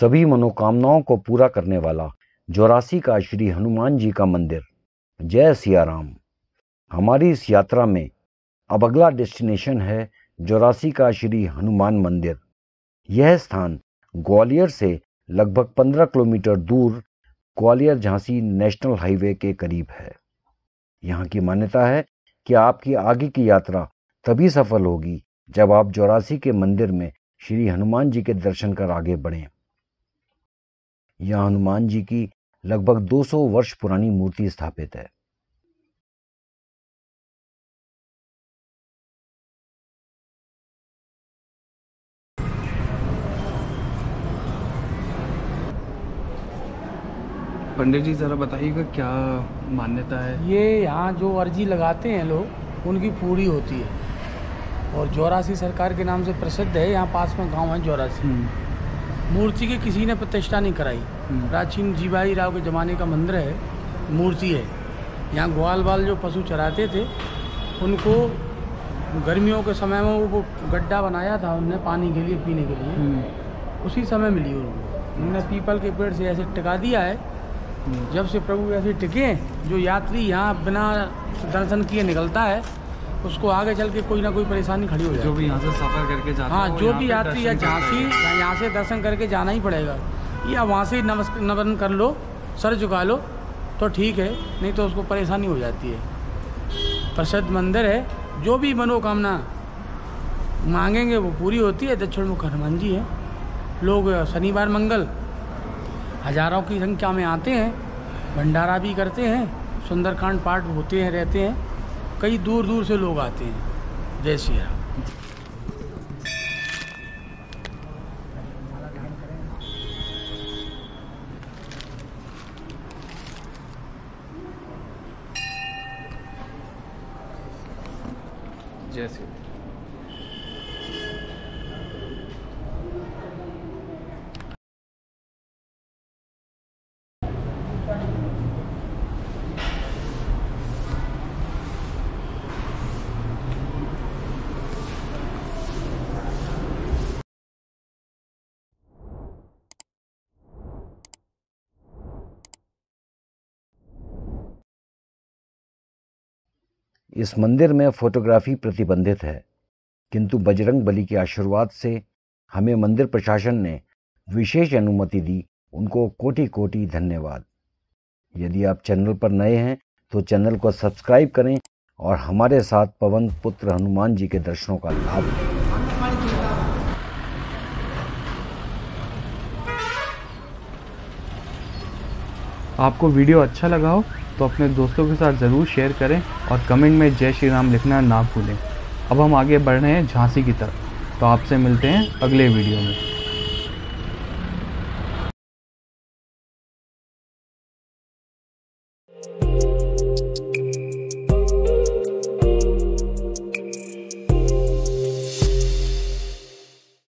सभी मनोकामनाओं को पूरा करने वाला जौरासी का श्री हनुमान जी का मंदिर। जय सिया राम। हमारी इस यात्रा में अब अगला डेस्टिनेशन है जौरासी का श्री हनुमान मंदिर। यह स्थान ग्वालियर से लगभग 15 किलोमीटर दूर ग्वालियर झांसी नेशनल हाईवे के करीब है। यहाँ की मान्यता है कि आपकी आगे की यात्रा तभी सफल होगी जब आप जौरासी के मंदिर में श्री हनुमान जी के दर्शन कर आगे बढ़ें। यहाँ हनुमान जी की लगभग 200 वर्ष पुरानी मूर्ति स्थापित है। पंडित जी जरा बताइएगा क्या मान्यता है? ये यहाँ जो अर्जी लगाते हैं लोग उनकी पूरी होती है और जौरासी सरकार के नाम से प्रसिद्ध है। यहाँ पास में गांव है जौरासी। मूर्ति की किसी ने प्रतिष्ठा नहीं कराई। प्राचीन जीवाई राव के ज़माने का मंदिर है, मूर्ति है। यहाँ ग्वाल बाल जो पशु चराते थे उनको गर्मियों के समय में वो गड्ढा बनाया था उनने पानी के लिए, पीने के लिए, उसी समय मिली उनको। उन्होंने पीपल के पेड़ से ऐसे टिका दिया है। जब से प्रभु ऐसे टिके, जो यात्री यहाँ बिना दर्शन किए निकलता है उसको आगे चल के कोई ना कोई परेशानी खड़ी हो जाती है। जो भी यहाँ से सफर करके जाता है, हाँ, जो भी यात्री या झांसी यहाँ से दर्शन करके जाना ही पड़ेगा, या वहाँ से नमन कर लो, सर झुका लो तो ठीक है, नहीं तो उसको परेशानी हो जाती है। प्रसिद्ध मंदिर है, जो भी मनोकामना मांगेंगे वो पूरी होती है। दक्षिण मुख हनुमान जी है। लोग शनिवार मंगल हजारों की संख्या में आते हैं, भंडारा भी करते हैं, सुंदरकांड पाठ होते हैं, रहते हैं, कई दूर दूर से लोग आते हैं। जय श्री राम। जय श्री राम। इस मंदिर में फोटोग्राफी प्रतिबंधित है, किंतु बजरंगबली के आशीर्वाद से हमें मंदिर प्रशासन ने विशेष अनुमति दी। उनको कोटि कोटि धन्यवाद। यदि आप चैनल पर नए हैं तो चैनल को सब्सक्राइब करें और हमारे साथ पवन पुत्र हनुमान जी के दर्शनों का लाभ लें। आपको वीडियो अच्छा लगा हो तो अपने दोस्तों के साथ ज़रूर शेयर करें और कमेंट में जय श्री राम लिखना ना भूलें। अब हम आगे बढ़ रहे हैं झांसी की तरफ, तो आपसे मिलते हैं अगले वीडियो में।